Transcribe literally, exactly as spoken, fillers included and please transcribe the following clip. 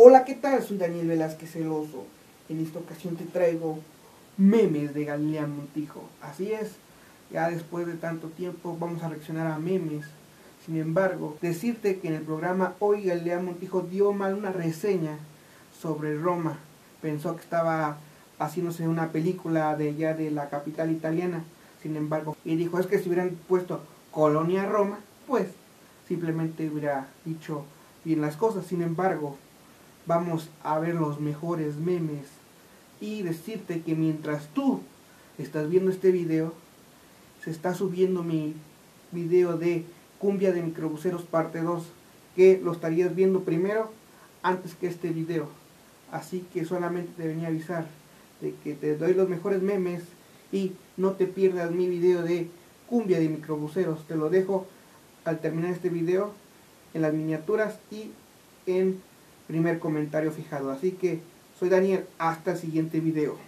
Hola, ¿qué tal? Soy Daniel Velázquez el Oso. En esta ocasión te traigo memes de Galilea Montijo. Así es, ya después de tanto tiempo vamos a reaccionar a memes. Sin embargo, decirte que en el programa hoy Galilea Montijo dio mal una reseña sobre Roma. Pensó que estaba haciéndose una película de ya de la capital italiana. Sin embargo, y dijo, es que si hubieran puesto Colonia Roma, pues simplemente hubiera dicho bien las cosas. Sin embargo, vamos a ver los mejores memes y decirte que mientras tú estás viendo este video, se está subiendo mi video de Cumbia de Microbuseros parte dos, que lo estarías viendo primero antes que este video. Así que solamente te venía a avisar de que te doy los mejores memes y no te pierdas mi video de Cumbia de Microbuseros. Te lo dejo al terminar este video en las miniaturas y en primer comentario fijado. Así que soy Daniel, hasta el siguiente video.